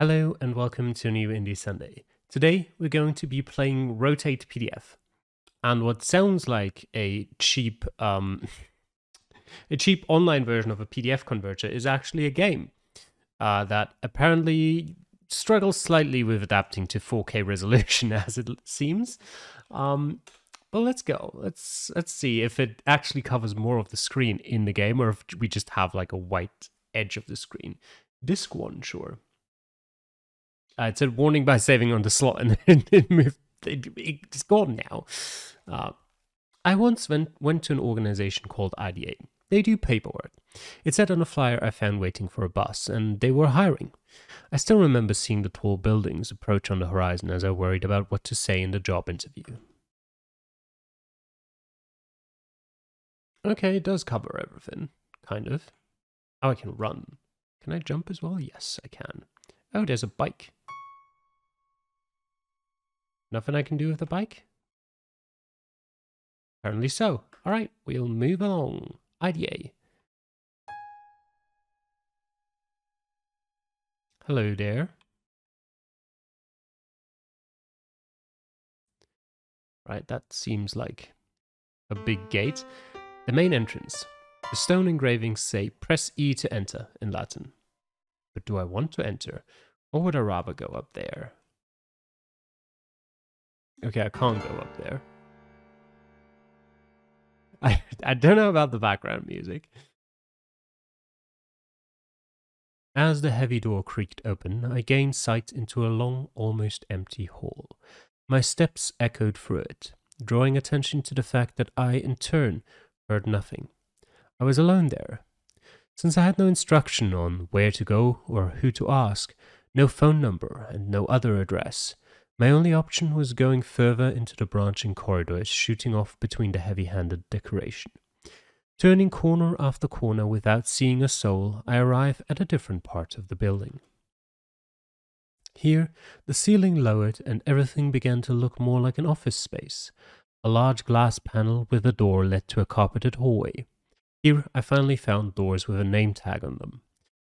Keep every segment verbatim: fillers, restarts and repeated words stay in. Hello and welcome to a new Indie Sunday. Today we're going to be playing Rotate P D F, and what sounds like a cheap, um, a cheap online version of a P D F converter is actually a game uh, that apparently struggles slightly with adapting to four K resolution, as it seems. Um, but let's go. Let's let's see if it actually covers more of the screen in the game, or if we just have like a white edge of the screen. Disc one, sure. Uh, it said warning by saving on the slot, and then it moved. It, it's gone now. Uh, I once went, went to an organization called I D A. They do paperwork. It said on a flyer I found waiting for a bus, and they were hiring. I still remember seeing the tall buildings approach on the horizon as I worried about what to say in the job interview. Okay, it does cover everything, kind of. Oh, I can run. Can I jump as well? Yes, I can. Oh, there's a bike. Nothing I can do with the bike? Apparently so. Alright, we'll move along. I D A. Hello there. Right, that seems like a big gate. The main entrance. The stone engravings say press E to enter in Latin. But do I want to enter? Or would I rather go up there? Okay, I can't go up there. I, I don't know about the background music. As the heavy door creaked open, I gained sight into a long, almost empty hall. My steps echoed through it, drawing attention to the fact that I, in turn, heard nothing. I was alone there. Since I had no instruction on where to go or who to ask, no phone number and no other address, my only option was going further into the branching corridors, shooting off between the heavy-handed decoration. Turning corner after corner without seeing a soul, I arrive at a different part of the building. Here, the ceiling lowered and everything began to look more like an office space. A large glass panel with a door led to a carpeted hallway. Here, I finally found doors with a name tag on them.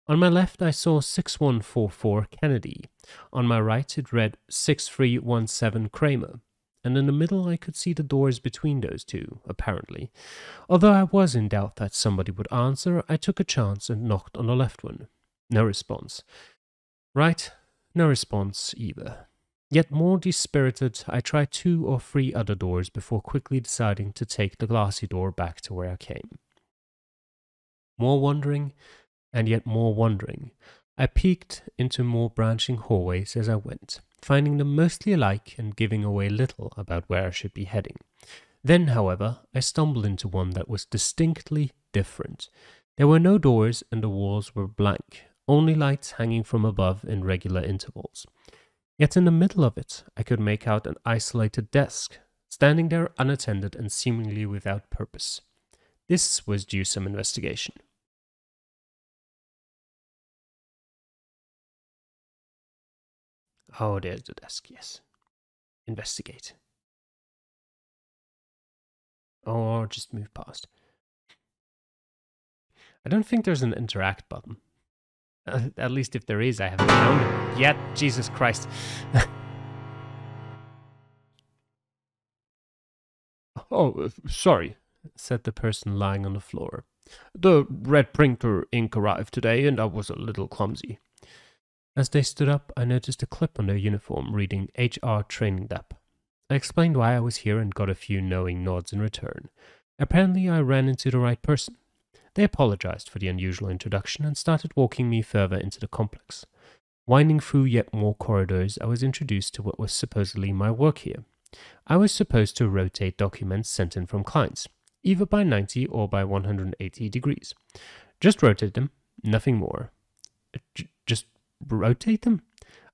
On my left, I saw six one four four Kennedy. On my right, it read six three one seven Kramer. And in the middle, I could see the doors between those two, apparently. Although I was in doubt that somebody would answer, I took a chance and knocked on the left one. No response. Right, no response either. Yet more dispirited, I tried two or three other doors before quickly deciding to take the glassy door back to where I came. More wandering, and yet more wandering. I peeked into more branching hallways as I went, finding them mostly alike and giving away little about where I should be heading. Then, however, I stumbled into one that was distinctly different. There were no doors and the walls were blank, only lights hanging from above in regular intervals. Yet in the middle of it, I could make out an isolated desk, standing there unattended and seemingly without purpose. This was due some investigation. Oh, there's the desk, yes. Investigate. Or just move past. I don't think there's an interact button. Uh, at least if there is, I haven't found it yet. Jesus Christ. Oh, sorry, said the person lying on the floor. The red printer ink arrived today and I was a little clumsy. As they stood up, I noticed a clip on their uniform reading H R Training D A P. I explained why I was here and got a few knowing nods in return. Apparently, I ran into the right person. They apologized for the unusual introduction and started walking me further into the complex. Winding through yet more corridors, I was introduced to what was supposedly my work here. I was supposed to rotate documents sent in from clients, either by ninety or by one hundred eighty degrees. Just rotate them, nothing more. Just rotate them?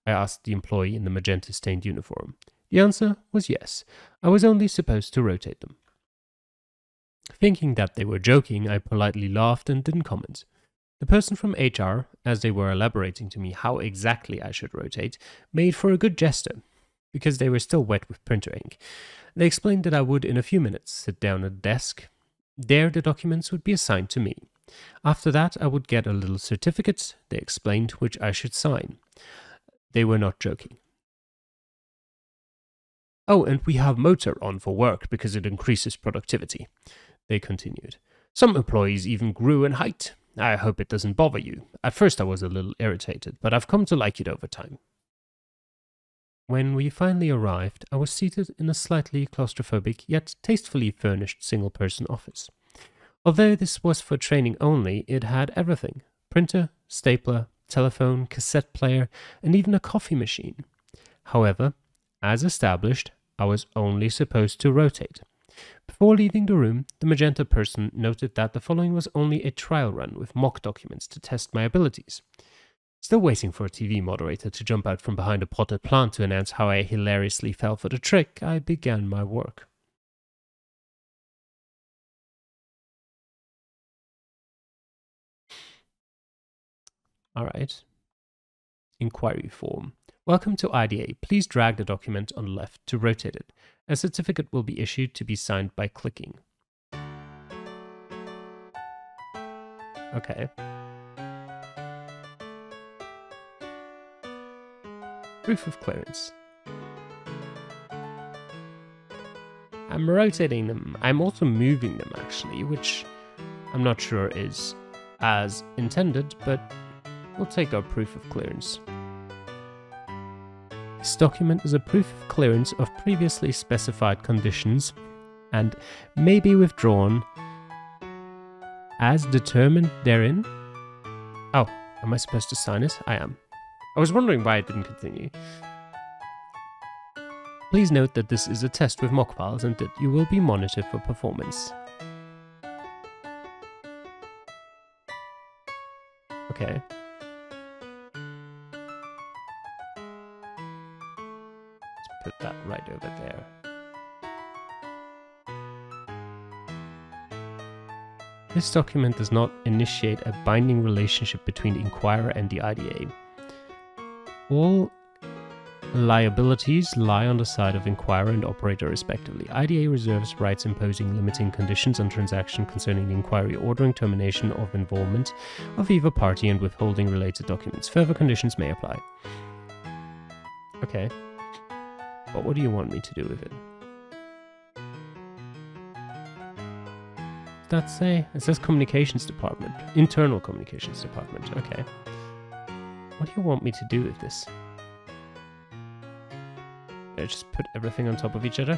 I asked the employee in the magenta-stained uniform. The answer was yes. I was only supposed to rotate them. Thinking that they were joking, I politely laughed and didn't comment. The person from H R, as they were elaborating to me how exactly I should rotate, made for a good gesture, because they were still wet with printer ink. They explained that I would, in a few minutes, sit down at a desk. There, the documents would be assigned to me. After that, I would get a little certificate, they explained, which I should sign. They were not joking. Oh, and we have motor on for work because it increases productivity, they continued. Some employees even grew in height. I hope it doesn't bother you. At first I was a little irritated, but I've come to like it over time. When we finally arrived, I was seated in a slightly claustrophobic yet tastefully furnished single-person office. Although this was for training only, it had everything. Printer, stapler, telephone, cassette player, and even a coffee machine. However, as established, I was only supposed to rotate. Before leaving the room, the magenta person noted that the following was only a trial run with mock documents to test my abilities. Still waiting for a T V moderator to jump out from behind a potted plant to announce how I hilariously fell for the trick, I began my work. Alright. Inquiry form. Welcome to I D A. Please drag the document on the left to rotate it. A certificate will be issued to be signed by clicking. Okay. Proof of clearance. I'm rotating them. I'm also moving them, actually, which I'm not sure is as intended, but we'll take our proof of clearance. This document is a proof of clearance of previously specified conditions and may be withdrawn as determined therein. Oh, am I supposed to sign it? I am. I was wondering why it didn't continue. Please note that this is a test with mock files and that you will be monitored for performance. Okay. Put that right over there. This document does not initiate a binding relationship between the inquirer and the I D A. All liabilities lie on the side of inquirer and operator respectively. I D A reserves rights imposing limiting conditions on transaction concerning the inquiry, ordering termination of involvement of either party, and withholding related documents. Further conditions may apply. Okay. But what do you want me to do with it? Does that say? It says communications department. Internal communications department. Okay. What do you want me to do with this? Did I just put everything on top of each other?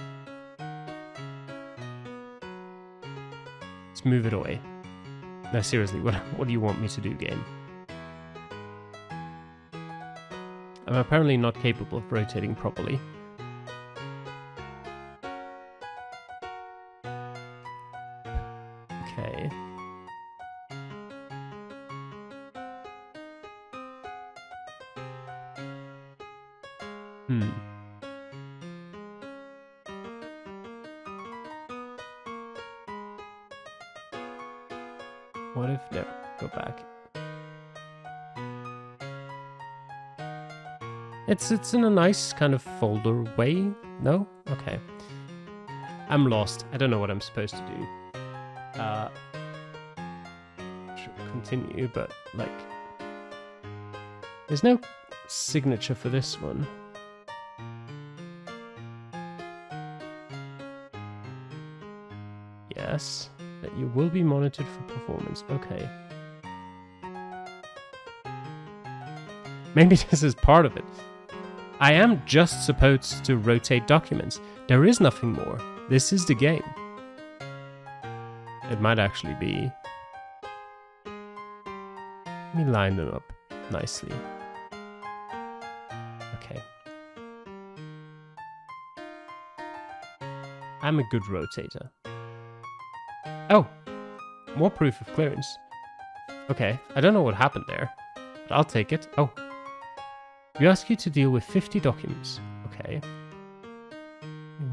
Let's move it away. No, seriously, what, what do you want me to do, game? I'm apparently not capable of rotating properly. Hmm. What if... No, go back. It's, it's in a nice kind of folder way. No? Okay. I'm lost. I don't know what I'm supposed to do. Uh, should continue, but like... There's no signature for this one. Yes, that you will be monitored for performance. Okay. Maybe this is part of it. I am just supposed to rotate documents. There is nothing more. This is the game. It might actually be... Let me line them up nicely. Okay. I'm a good rotator. Oh, more proof of clearance. Okay, I don't know what happened there, but I'll take it. Oh, we ask you to deal with fifty documents. Okay,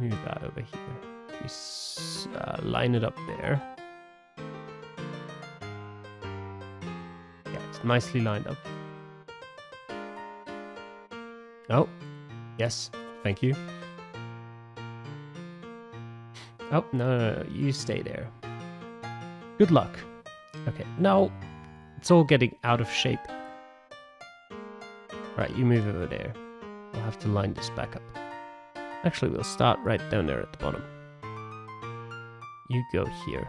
move that over here. We s uh, line it up there. Yeah, it's nicely lined up. Oh, yes, thank you. Oh, no, no, no, you stay there. Good luck. Okay, now it's all getting out of shape. Right, you move over there. We'll have to line this back up. Actually, we'll start right down there at the bottom. You go here.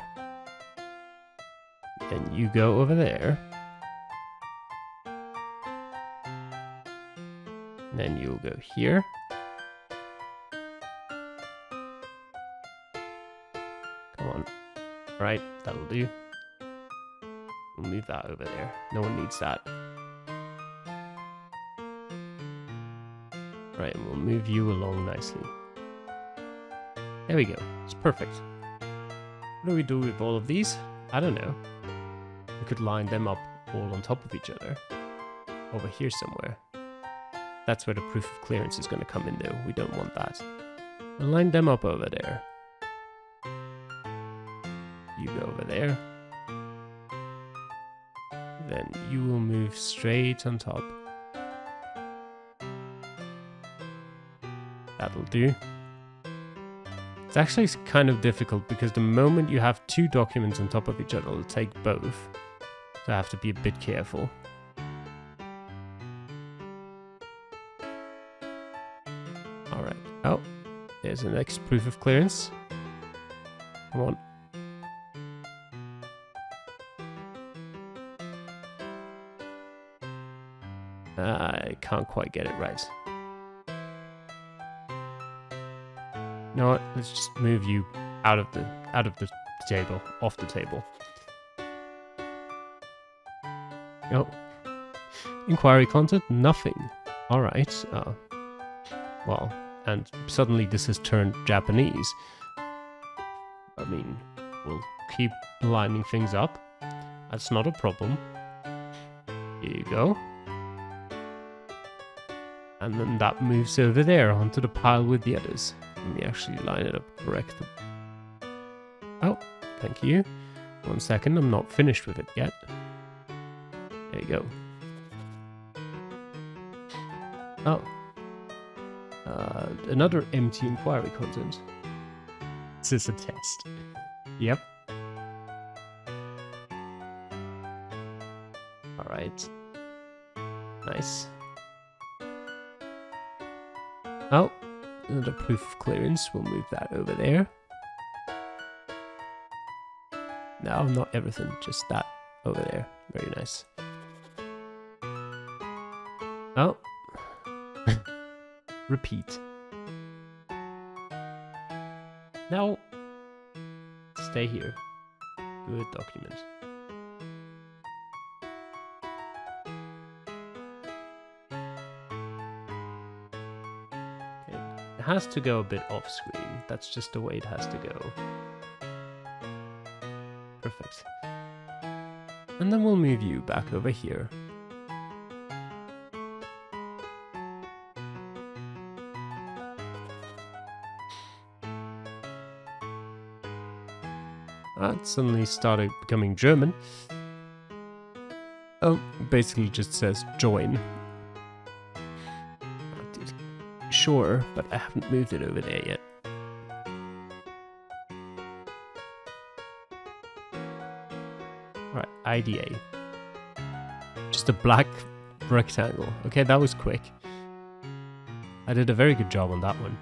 And you go over there. And then you'll go here. Come on. Right, that'll do. We'll move that over there. No one needs that. Right, and we'll move you along nicely. There we go. It's perfect. What do we do with all of these? I don't know. We could line them up all on top of each other. Over here somewhere. That's where the proof of clearance is going to come in though. We don't want that. And line them up over there. You go over there. Then you will move straight on top. That'll do. It's actually kind of difficult because the moment you have two documents on top of each other, it'll take both. So I have to be a bit careful. Alright, oh, there's the next proof of clearance. Come on. I can't quite get it right. You know what? Let's just move you out of the out of the table, off the table. Oh, inquiry content, nothing. All right. Uh, well, and suddenly this has turned Japanese. I mean, we'll keep lining things up. That's not a problem. Here you go. And then that moves over there onto the pile with the others. Let me actually line it up correctly. Oh, thank you. One second, I'm not finished with it yet. There you go. Oh. Uh, another empty inquiry content. This is a test. Yep. Alright. Nice. Oh. Another proof of clearance, we'll move that over there. No, not everything, just that over there. Very nice. Oh. Repeat. No. Stay here. Good document. Has to go a bit off screen. That's just the way it has to go. Perfect. And then we'll move you back over here. That suddenly started becoming German. Oh, basically just says join. Sure, but I haven't moved it over there yet. Alright, I D A. Just a black rectangle. Okay, that was quick. I did a very good job on that one.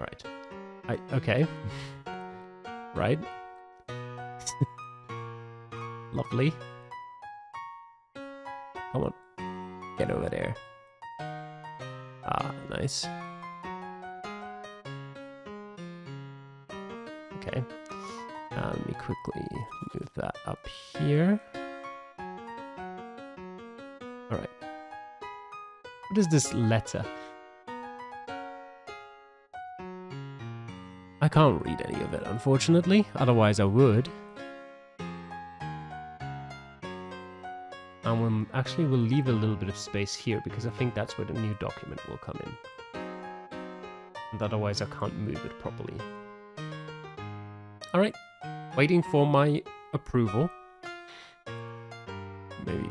Right. I, okay. Right. Lovely. Come on, get over there. Ah, nice. Okay, now let me quickly move that up here. All right. What is this letter? I can't read any of it, unfortunately. Otherwise, I would. And we'll, actually we'll leave a little bit of space here because I think that's where the new document will come in. And otherwise I can't move it properly. Alright, waiting for my approval. Maybe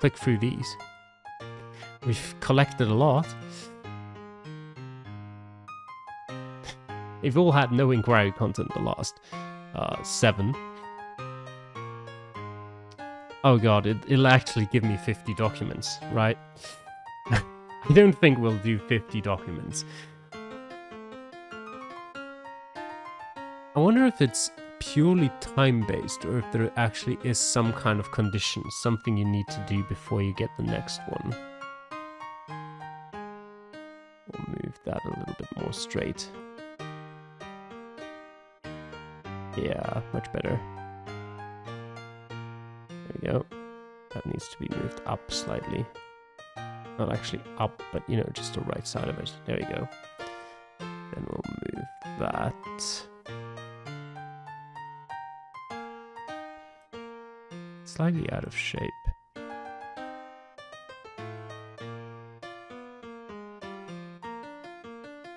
click through these. We've collected a lot. They've all had no inquiry content the last. uh, seven. Oh god, it, it'll actually give me fifty documents, right? I don't think we'll do fifty documents. I wonder if it's purely time-based or if there actually is some kind of condition, something you need to do before you get the next one. We'll move that a little bit more straight. Yeah, much better. There we go. That needs to be moved up slightly. Not actually up, but you know, just the right side of it. There we go. Then we'll move that slightly out of shape.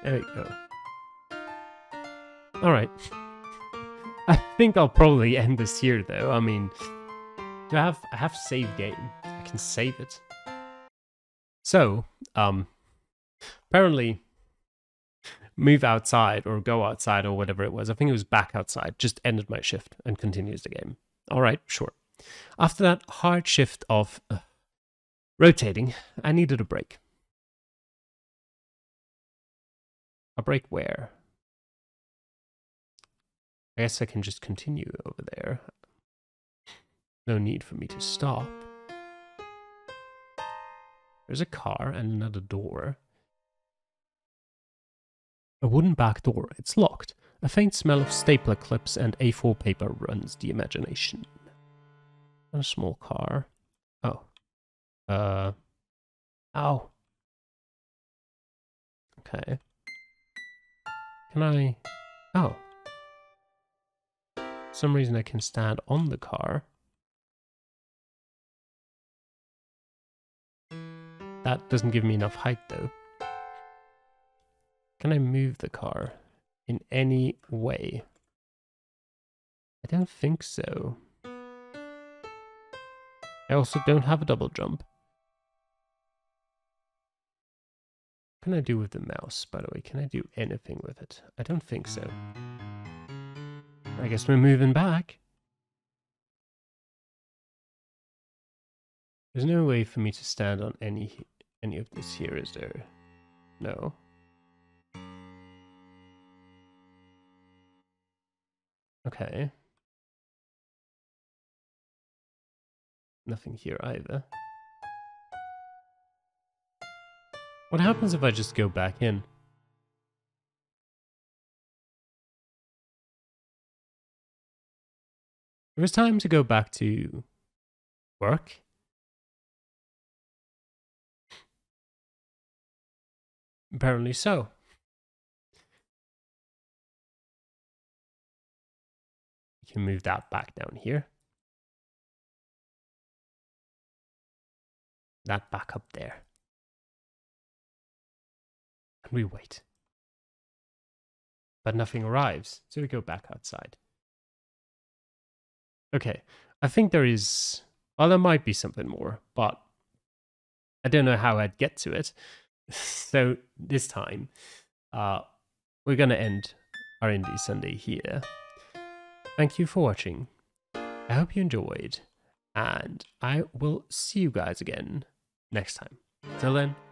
There we go. Alright. I think I'll probably end this here though. I mean, do I have I have save game? I can save it. So, um apparently move outside or go outside or whatever it was. I think it was back outside, just ended my shift and continues the game. Alright, sure. After that hard shift of uh, rotating, I needed a break. A break where? I guess I can just continue over there. No need for me to stop. There's a car and another door. A wooden back door. It's locked. A faint smell of stapler clips and A four paper runs the imagination. A small car. Oh. Uh. Ow. Okay. Can I... Oh. For some reason I can stand on the car. That doesn't give me enough height though. Can I move the car in any way? I don't think so. I also don't have a double jump. What can I do with the mouse, by the way? Can I do anything with it? I don't think so. I guess we're moving back. There's no way for me to stand on any any of this here, is there? No. Okay. Nothing here either. What happens if I just go back in? It was time to go back to work. Apparently so. You can move that back down here. That back up there. And we wait. But nothing arrives, so we go back outside. Okay, I think there is... Well, there might be something more, but I don't know how I'd get to it. So this time, uh, we're going to end our Indie Sunday here. Thank you for watching. I hope you enjoyed, and I will see you guys again next time. Till then.